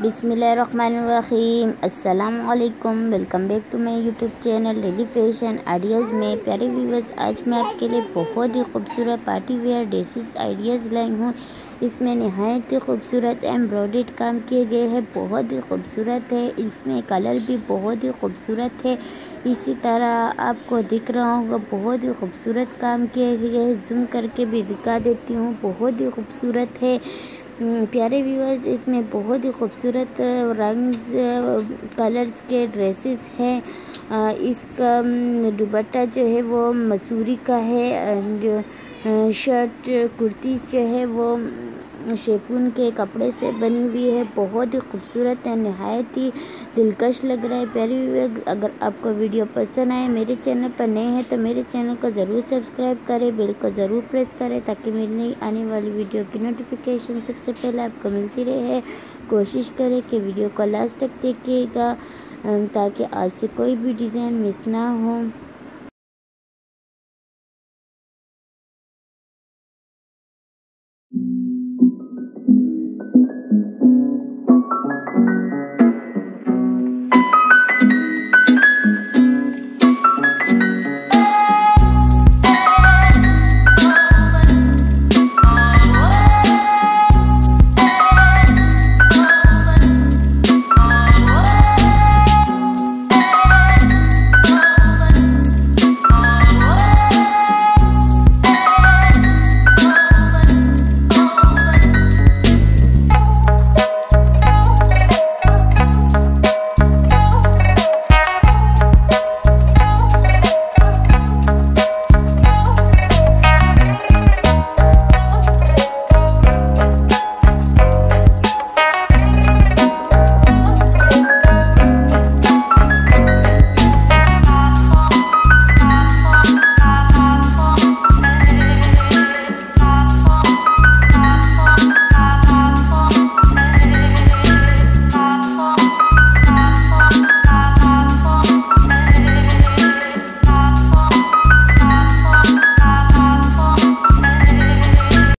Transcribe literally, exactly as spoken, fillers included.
बिस्मिल्लाहिर्रहमानिर्रहीम, अस्सलामुअलैकुम। Welcome back to my YouTube channel daily fashion ideas में। प्यारे व्यूवर्स, आज मैं आपके लिए बहुत ही खूबसूरत पार्टी वेयर ड्रेसेस आइडियाज़ लाई हूँ। इसमें नहायत ही खूबसूरत एम्ब्रॉयड काम किए गए हैं, बहुत ही खूबसूरत है। इसमें कलर भी बहुत ही खूबसूरत है, इसी तरह आपको दिख रहा होगा, बहुत ही खूबसूरत काम किए गए हैं। जूम करके भी दिखा देती हूँ, बहुत ही खूबसूरत है। प्यारे व्यूअर्स, इसमें बहुत ही खूबसूरत रंग्स कलर्स के ड्रेसेस हैं। इसका दुपट्टा जो है वो मसूरी का है, एंड शर्ट कुर्ती जो है वो शेपून के कपड़े से बनी हुई है। बहुत ही खूबसूरत है, नहायत ही दिलकश लग रहा है। प्यारे व्यूअर्स, अगर आपको वीडियो पसंद आए, मेरे चैनल पर नए हैं तो मेरे चैनल को ज़रूर सब्सक्राइब करें, बेल को ज़रूर प्रेस करें ताकि मेरी नई आने वाली वीडियो की नोटिफिकेशन सबसे पहले आपको मिलती रहे। कोशिश करें कि वीडियो को लास्ट तक देखिएगा ताकि आपसे कोई भी डिज़ाइन मिस ना हो।